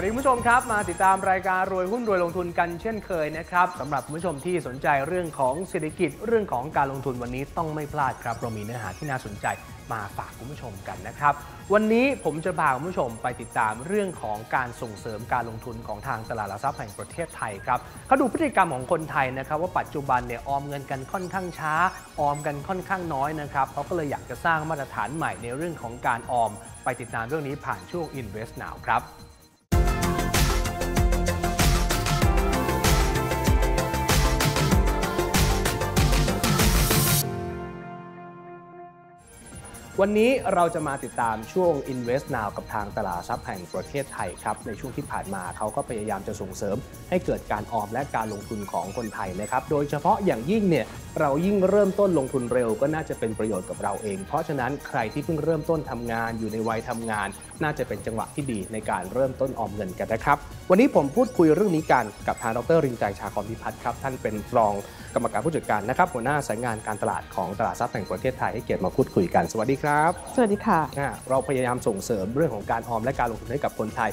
วัสดีคุณผู้ชมครับมาติดตามรายการรวยหุ้นรวยลงทุนกันเช่นเคยนะครับสำหรับคุณผู้ชมที่สนใจเรื่องของเศรษฐกิจเรื่องของการลงทุนวันนี้ต้องไม่พลาดครับเรามีเนื้อหาที่น่าสนใจมาฝากคุณผู้ชมกันนะครับวันนี้ผมจะพาคุณผู้ชมไปติดตามเรื่องของการส่งเสริมการลงทุนของทางตลาดหลักทรัพย์แห่งประเทศไทยครับเขาดูพฤติกรรมของคนไทยนะครับว่าปัจจุบันเนี่ยออมเงินกันค่อนข้างช้าออมกันค่อนข้างน้อยนะครับเขาก็เลยอยากจะสร้างมาตรฐานใหม่ในเรื่องของการออมไปติดตามเรื่องนี้ผ่านช่วง Invest Now ครับวันนี้เราจะมาติดตามช่วง Invest Now กับทางตลาดทรัพย์แห่งประเทศไทยครับในช่วงที่ผ่านมาเขาก็พยายามจะส่งเสริมให้เกิดการออมและการลงทุนของคนไทยนะครับโดยเฉพาะอย่างยิ่งเนี่ยเรายิ่งเริ่มต้นลงทุนเร็วก็น่าจะเป็นประโยชน์กับเราเองเพราะฉะนั้นใครที่เพิ่งเริ่มต้นทำงานอยู่ในวัยทำงานน่าจะเป็นจังหวะที่ดีในการเริ่มต้นออมเงินกันนะครับวันนี้ผมพูดคุยเรื่องนี้กันกับทางดร.ริงใจชาคอมพิพัฒน์ครับท่านเป็นรองกรรมการผู้จัดการนะครับหัวหน้าสายงานการตลาดของตลาดทรัพย์แห่งประเทศไทยให้เกียรติมาพูดคุยกันสวัสดีครับสวัสดีค่ะเราพยายามส่งเสริมเรื่องของการออมและการลงทุนให้กับคนไทย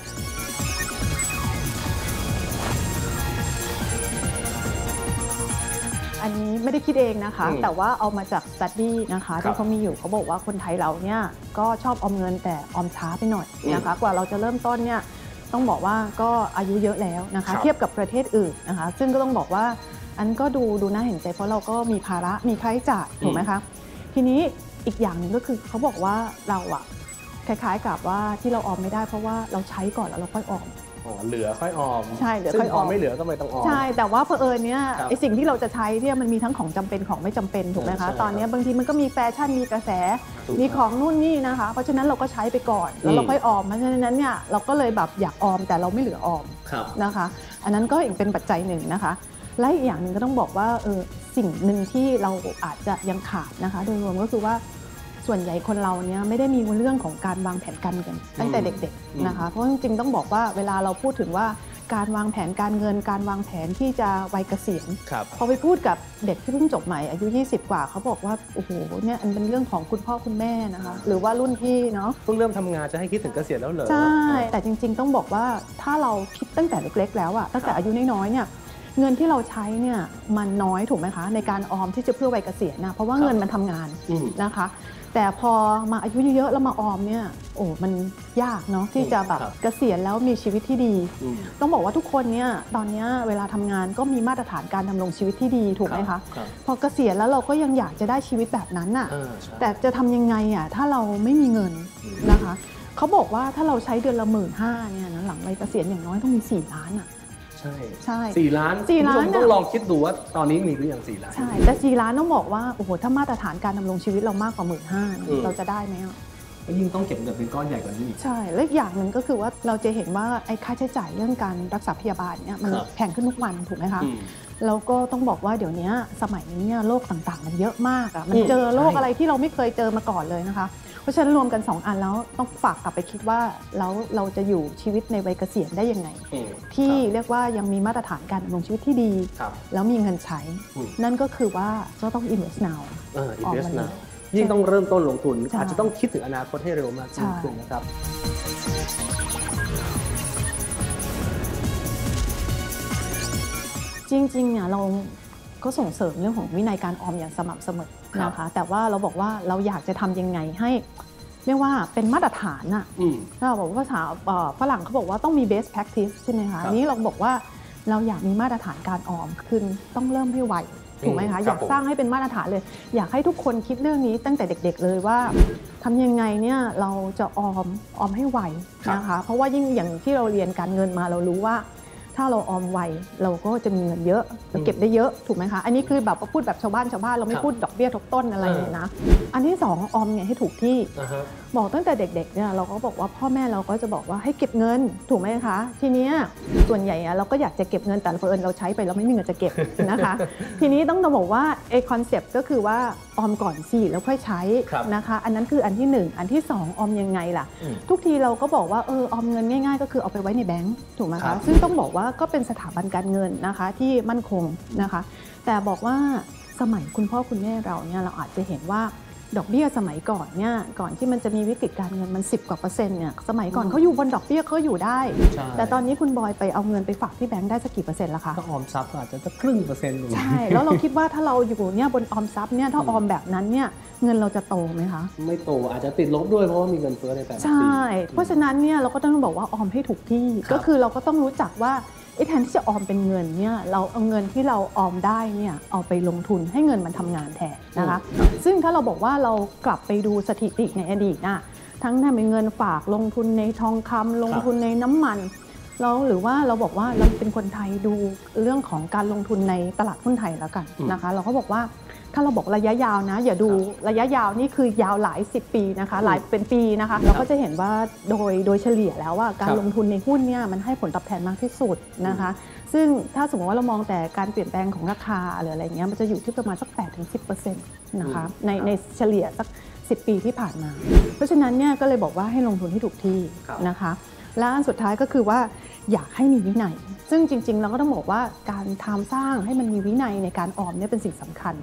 อันนี้ไม่ได้คิดเองนะคะแต่ว่าเอามาจากสต๊าดี้นะคะที่เขามีอยู่เขาบอกว่าคนไทยเราเนี่ยก็ชอบออมเงินแต่ออมช้าไปหน่อยนะคะกว่าเราจะเริ่มต้นเนี่ยต้องบอกว่าก็อายุเยอะแล้วนะคะเทียบกับประเทศอื่นนะคะซึ่งก็ต้องบอกว่าอันก็ดูน่าเห็นใจเพราะเราก็มีภาระมีค่าใช้จ่ายถูกไหมคะทีนี้อีกอย่างนึงก็คือเขาบอกว่าเราอะคล้ายๆกับว่าที่เราออมไม่ได้เพราะว่าเราใช้ก่อนแล้วเราค่อยออมเหลือค่อยออมใช่เหลือค่อยออมไม่เหลือก็ไม่ต้องออมใช่แต่ว่าเผอิญเนี่ยไอสิ่งที่เราจะใช้เนี่ยมันมีทั้งของจำเป็นของไม่จำเป็นถูกไหมคะตอนนี้บางทีมันก็มีแฟชั่นมีกระแสมีของนู่นนี่นะคะเพราะฉะนั้นเราก็ใช้ไปก่อนแล้วเราค่อยออมเพราะฉะนั้นเนี่ยเราก็เลยแบบอยากออมแต่เราไม่เหลือออมนะคะอันนั้นก็อีกเป็นปัจจัยหนึ่งนะคะและอีกอย่างหนึ่งก็ต้องบอกว่าสิ่งหนึ่งที่เราอาจจะยังขาดนะคะโดยรวมก็คือว่าส่วนใหญ่คนเราเนี่ยไม่ได้มีเรื่องของการวางแผนการเงินตั้งแต่เด็กๆนะคะเพราะจริงๆต้องบอกว่าเวลาเราพูดถึงว่าการวางแผนการเงินการวางแผนที่จะวัยเกษียณพอไปพูดกับเด็กที่เพิ่งจบใหม่อายุ20กว่าเขาบอกว่าโอ้โหเนี่ยอันเป็นเรื่องของคุณพ่อคุณแม่นะคะหรือว่ารุ่นพี่เนาะเพิ่งเริ่มทำงานจะให้คิดถึงเกษียณแล้วเหรอใช่แต่จริงๆต้องบอกว่าถ้าเราคิดตั้งแต่เล็กๆแล้วอะตั้งแต่อายุน้อยๆเนี่ยเงินที่เราใช้เนี่ยมันน้อยถูกไหมคะในการออมที่จะเพื่อวัยเกษียณนะเพราะว่าเงินมันทำงานนะคะแต่พอมาอายุเยอะๆแล้วมาออมเนี่ยโอ้มันยากเนาะที่จะแบบเกษียณแล้วมีชีวิตที่ดีต้องบอกว่าทุกคนเนี่ยตอนนี้เวลาทำงานก็มีมาตรฐานการดำรงชีวิตที่ดีถูกไหมคะพอเกษียณแล้วเราก็ยังอยากจะได้ชีวิตแบบนั้นน่ะแต่จะทำยังไงอ่ะถ้าเราไม่มีเงินนะคะเขาบอกว่าถ้าเราใช้เดือนละ15,000เนี่ยนะหลังวัยเกษียณอย่างน้อยต้องมี4 ล้านอ่ะใช่4 ล้านต้องลองคิดดูว่าตอนนี้มีหรือยัง4 ล้านใช่แต่4 ล้านต้องบอกว่าโอ้โหถ้ามาตรฐานการดำรงชีวิตเรามากกว่า15,000เราจะได้ไหมอ่ะยิ่งต้องเก็บเงินเป็นก้อนใหญ่กว่านี้ใช่และอย่างหนึ่งก็คือว่าเราจะเห็นว่าไอ้ค่าใช้จ่ายเรื่องการรักษาพยาบาลเนี่ยมันแพงขึ้นทุกวันถูกไหมคะแล้วก็ต้องบอกว่าเดี๋ยวนี้สมัยนี้เนี่ยโรคต่างๆมันเยอะมากอ่ะมันเจอโรคอะไรที่เราไม่เคยเจอมาก่อนเลยนะคะเพราะฉะนั้นรวมกัน2 อันแล้วต้องฝากกลับไปคิดว่าแล้วเราจะอยู่ชีวิตในวัยเกษียณได้ยังไงที่เรียกว่ายังมีมาตรฐานการดำรงชีวิตที่ดีแล้วมีเงินใช้นั่นก็คือว่าก็ต้อง invest now ยิ่งต้องเริ่มต้นลงทุนอาจจะต้องคิดถึงอนาคตให้เร็วมากขึ้นนะครับจริงๆเนี่ยเราก็ส่งเสริมเรื่องของวินัยการออมอย่างสม่ำเสมอนะคะแต่ว่าเราบอกว่าเราอยากจะทำยังไงให้เรียกว่าเป็นมาตรฐานน่ะเราบอกว่าภาษาฝรั่งเขาบอกว่าต้องมี best practice ใช่ไหมคะนี้เราบอกว่าเราอยากมีมาตรฐานการออมขึ้นต้องเริ่มให้ไวถูกไหมคะอยากสร้างให้เป็นมาตรฐานเลยอยากให้ทุกคนคิดเรื่องนี้ตั้งแต่เด็กๆเลยว่าทำยังไงเนี่ยเราจะออมให้ไวนะคะเพราะว่ายิ่งอย่างที่เราเรียนการเงินมาเรารู้ว่าถ้าเราออมไวเราก็จะมีเงินเยอะเราเก็บได้เยอะถูกไหมคะอันนี้คือแบบพูดแบบชาวบ้านเราไม่พูดดอกเบี้ยทบต้นอะไรเลยนะอันที่2ออมเนี่ยให้ถูกที่บอกตั้งแต่เด็กๆเนี่ยเราก็บอกว่าพ่อแม่เราก็จะบอกว่าให้เก็บเงินถูกไหมคะทีนี้ส่วนใหญ่เราก็อยากจะเก็บเงินแต่เผอิญเราใช้ไปเราไม่มีเงินจะเก็บนะคะทีนี้ต้องบอกว่าไอ้คอนเซปต์ก็คือว่าออมก่อนสิแล้วค่อยใช้นะคะอันนั้นคืออันที่1อันที่2ออมยังไงล่ะทุกทีเราก็บอกว่าออมเงินง่ายๆก็คือเอาไปไว้ในแบงก์ถูกไหมคะซึ่งต้องบอกว่าก็เป็นสถาบันการเงินนะคะที่มั่นคงนะคะแต่บอกว่าสมัยคุณพ่อคุณแม่เราเนี่ยเราอาจจะเห็นว่า ดอกเบี้ยสมัยก่อนเนี่ยก่อนที่มันจะมีวิกฤตการเงินมัน10 กว่า% เนี่ยสมัยก่อนเขาอยู่บนดอกเบี้ยเขาอยู่ได้แต่ตอนนี้คุณบอยไปเอาเงินไปฝากที่แบงค์ได้สักกี่เปอร์เซ็นต์ละคะถ้าออมทรัพย์อาจจะสักครึ่ง%ใช่แล้วเราคิดว่าถ้าเราอยู่เนี่ยบนออมทรัพย์เนี่ยถ้าออมแบบนั้นเนี่ยเงินเราจะโตไหมคะไม่โตอาจจะติดลบด้วยเพราะว่ามีเงินเฟ้อในแต่ละปีใช่เพราะฉะนั้นเนี่ยเราก็ต้องบอกว่าออมให้ถูกที่ก็คือเราก็ต้องรู้จักว่าแทนที่จะออมเป็นเงินเนี่ยเราเอาเงินที่เราออมได้เนี่ยเอาไปลงทุนให้เงินมันทำงานแทนนะคะซึ่งถ้าเราบอกว่าเรากลับไปดูสถิติในอดีตนะทั้งทำเป็นเงินฝากลงทุนในทองคำลงทุนในน้ำมันเราหรือว่าเราบอกว่าเราเป็นคนไทยดูเรื่องของการลงทุนในตลาดหุ้นไทยแล้วกันนะคะเราก็บอกว่าถ้าเราบอกระยะยาวนะอย่าดูระยะยาวนี่คือยาวหลาย10 ปีนะคะหลายเป็นปีนะคะเราก็จะเห็นว่าโดยเฉลี่ยแล้วว่าการลงทุนในหุ้นเนี่ยมันให้ผลตอบแทนมากที่สุดนะคะซึ่งถ้าสมมติว่าเรามองแต่การเปลี่ยนแปลงของราคาหรืออะไรเงี้ยมันจะอยู่ที่ประมาณสัก 8-10% นะคะในเฉลี่ยสัก10 ปีที่ผ่านมาเพราะฉะนั้นเนี่ยก็เลยบอกว่าให้ลงทุนที่ถูกที่นะคะและอันสุดท้ายก็คือว่าอยากให้มีวินัยซึ่งจริงๆเราก็ต้องบอกว่าการทำสร้างให้มันมีวินัยในการออมเนี่ยเป็นสิ่งสำคัญ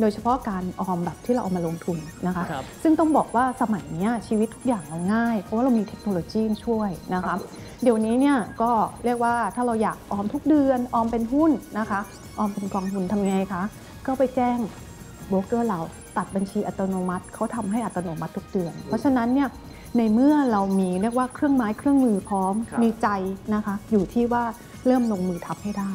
โดยเฉพาะการออมแบบที่เราเอามาลงทุนนะคะซึ่งต้องบอกว่าสมัยนี้ชีวิตทุกอย่างเราง่ายเพราะว่าเรามีเทคโนโลยีช่วยนะคะเดี๋ยวนี้เนี่ยก็เรียกว่าถ้าเราอยากออมทุกเดือนออมเป็นหุ้นนะคะออมเป็นกองทุนทำไงคะก็ไปแจ้งโบรกเกอร์เราตัดบัญชีอัตโนมัติเขาทำให้อัตโนมัติทุกเดือนเพราะฉะนั้นเนี่ยในเมื่อเรามีเรียกว่าเครื่องไม้เครื่องมือพร้อมมีใจนะคะอยู่ที่ว่าเริ่มลงมือทำให้ได้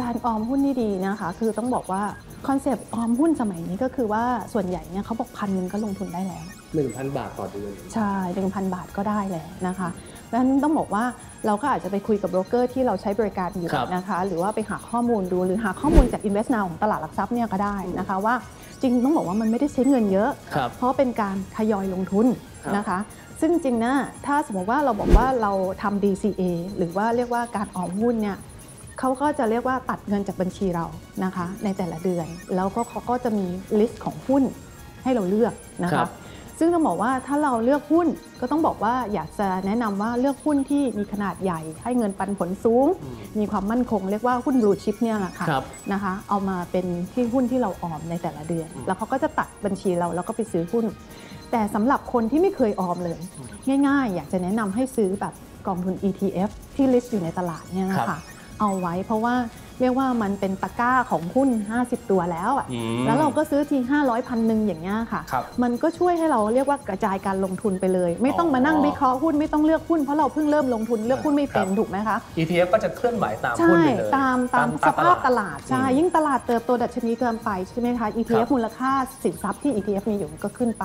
การออมหุ้นที่ดีนะคะคือต้องบอกว่าคอนเซปต์ออมหุ้นสมัยนี้ก็คือว่าส่วนใหญ่เนี่ยเขาบอก1,000 นึงก็ลงทุนได้แล้ว 1,000 บาทต่อเดือนใช่ 1,000 บาทก็ได้แล้วนะคะดังนั้นต้องบอกว่าเราก็อาจจะไปคุยกับโบรกเกอร์ที่เราใช้บริการอยู่นะคะหรือว่าไปหาข้อมูลดูหรือหาข้อมูลจาก InvestNow ของตลาดหลักทรัพย์เนี่ยก็ได้นะคะว่าจริงต้องบอกว่ามันไม่ได้ใช้เงินเยอะเพราะเป็นการทยอยลงทุนนะคะซึ่งจริงนะถ้าสมมติว่าเราบอกว่าเราทำ DCA หรือว่าเรียกว่าการออมหุ้นเนี่ยเขาก็จะเรียกว่าตัดเงินจากบัญชีเรานะคะในแต่ละเดือนแล้วก็เขาก็จะมีลิสต์ของหุ้นให้เราเลือกนะคะซึ่งต้องบอกว่าถ้าเราเลือกหุ้นก็ต้องบอกว่าอยากจะแนะนำว่าเลือกหุ้นที่มีขนาดใหญ่ให้เงินปันผลสูงมีความมั่นคงเรียกว่าหุ้น blue chip เนี่ยแหละค่ะนะคะเอามาเป็นที่หุ้นที่เราออมในแต่ละเดือนแล้วเขาก็จะตัดบัญชีเราแล้วก็ไปซื้อหุ้นแต่สำหรับคนที่ไม่เคยออมเลยง่ายๆอยากจะแนะนำให้ซื้อแบบกองทุน ETF ที่ list อยู่ในตลาดเนี่ยนะคะเอาไว้เพราะว่าเรียกว่ามันเป็นตะกร้าของหุ้น50 ตัวแล้วอ่ะแล้วเราก็ซื้อที500 1,000 อย่างเงี้ยค่ะมันก็ช่วยให้เราเรียกว่ากระจายการลงทุนไปเลยไม่ต้องมานั่งวิเคราะห์หุ้นไม่ต้องเลือกหุ้นเพราะเราเพิ่งเริ่มลงทุนเลือกหุ้นไม่เป็นถูกไหมคะ ETF ก็จะเคลื่อนไหวตามหุ้นไปเลยตามสภาพตลาดใช่ยิ่งตลาดเติบโตดัชนีเกินไปใช่ไหมคะ ETF มูลค่าสินทรัพย์ที่ ETF มีอยู่ก็ขึ้นไป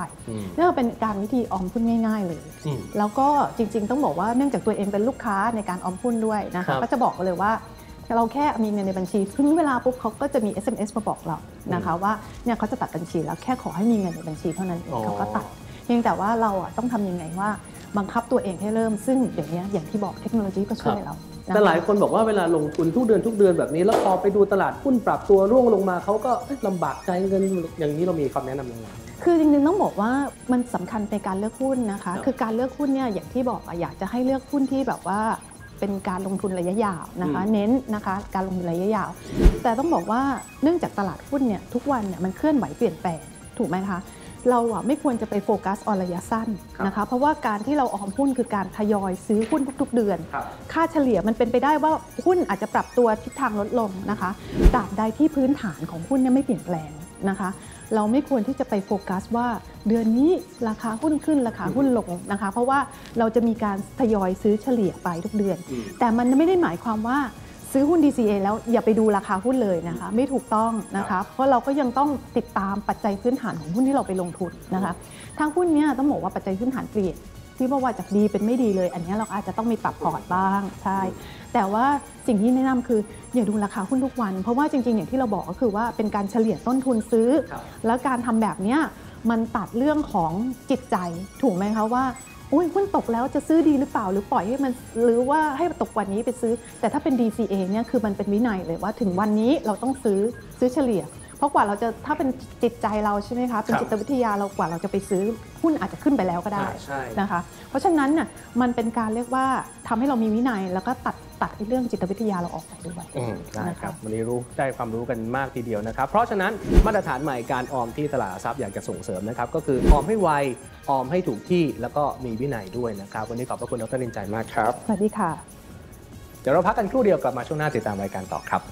นี่ก็เป็นการวิธีออมหุ้นง่ายๆเลยแล้วก็จริงๆต้องบอกว่าเนื่องจากตัวเองเป็นลูกค้าในการออมหุ้นด้วยนะคะก็จะบอกเลยว่าเราแค่มีเงินในบัญชีถึงเวลาปุ๊บเขาก็จะมี SMS มาบอกเรานะคะว่าเนี่ยเขาจะตัดบัญชีแล้วแค่ขอให้มีเงินในบัญชีเท่านั้นเองเขาก็ตัดเพียงแต่ว่าเราต้องทำยังไงว่าบังคับตัวเองให้เริ่มซึ่งเดี๋ยวนี้อย่างที่บอกเทคโนโลยีก็ช่วยเราแต่หลายคนบอกว่าเวลาลงทุนทุกเดือนแบบนี้แล้วพอไปดูตลาดหุ้นปรับตัวร่วงลงมาเขาก็ลำบากใจเงินอย่างนี้เรามีคำแนะนำยังไงคือจริงๆต้องบอกว่ามันสำคัญในการเลือกหุ้นนะคะคือการเลือกหุ้นเนี่ยอย่างที่บอกอยากจะให้เลือกหุ้นที่แบบว่าเป็นการลงทุนระยะยาวนะคะเน้นนะคะการลงทุนระยะยาวแต่ต้องบอกว่าเนื่องจากตลาดหุ้นเนี่ยทุกวันเนี่ยมันเคลื่อนไหวเปลี่ยนแปลงถูกไหมคะเราไม่ควรจะไปโฟกัสออนระยะสั้นนะคะเพราะว่าการที่เราออมหุ้นคือการทยอยซื้อหุ้นทุกๆเดือนค่าเฉลี่ยมันเป็นไปได้ว่าหุ้นอาจจะปรับตัวทิศทางลดลงนะคะตราบใดที่พื้นฐานของหุ้นเนี่ยไม่เปลี่ยนแปลงนะคะเราไม่ควรที่จะไปโฟกัสว่าเดือนนี้ราคาหุ้นขึ้นราคาหุ้นลงนะคะเพราะว่าเราจะมีการทยอยซื้อเฉลี่ยไปทุกเดือนแต่มันไม่ได้หมายความว่าซื้อหุ้น DCA แล้วอย่าไปดูราคาหุ้นเลยนะคะไม่ถูกต้องนะคะเพราะเราก็ยังต้องติดตามปัจจัยพื้นฐานของหุ้นที่เราไปลงทุนนะคะทางหุ้นเนี่ยต้องบอกว่าปัจจัยพื้นฐานเปลี่ยนที่ว่าจากดีเป็นไม่ดีเลยอันนี้เราอาจจะต้องมีปรับพอร์ตบ้างใช่แต่ว่าสิ่งที่แนะนำคืออย่าดูราคาหุ้นทุกวันเพราะว่าจริงๆอย่างที่เราบอกก็คือว่าเป็นการเฉลี่ยต้นทุนซื้อแล้วการทำแบบเนี้ยมันตัดเรื่องของจิตใจถูกไหมคะว่าอุ้ยหุ้นตกแล้วจะซื้อดีหรือเปล่าหรือปล่อยให้มันหรือว่าให้ตกวันนี้ไปซื้อแต่ถ้าเป็น DCA เนี่ยคือมันเป็นวินัยเลยว่าถึงวันนี้เราต้องซื้อเฉลี่ย ราะกว่าเราจะถ้าเป็นจิตใจเราใช่ไหมคะเป็นจิตวิทยาเรากว่าเราจะไปซื้อหุ้นอาจจะขึ้นไปแล้วก็ได้นะคะเพราะฉะนั้นน่ะมันเป็นการเรียกว่าทำให้เรามีวินัยแล้วก็ตัดเรื่องจิตวิทยาเราออกไปด้วยนะครับวันนี้รู้ได้ความรู้กันมากทีเดียวนะครับเพราะฉะนั้นมาตรฐานใหม่การออมที่ตลาดหลักทรัพย์อยากจะส่งเสริมนะครับก็คือออมให้ไวออมให้ถูกที่แล้วก็มีวินัยด้วยนะครับวันนี้ขอบพระคุณดร.เรนใจมากครับสวัสดีค่ะเดี๋ยวเราพักกันครู่เดียวกลับมาช่วงหน้าติดตามรายการต่อครับ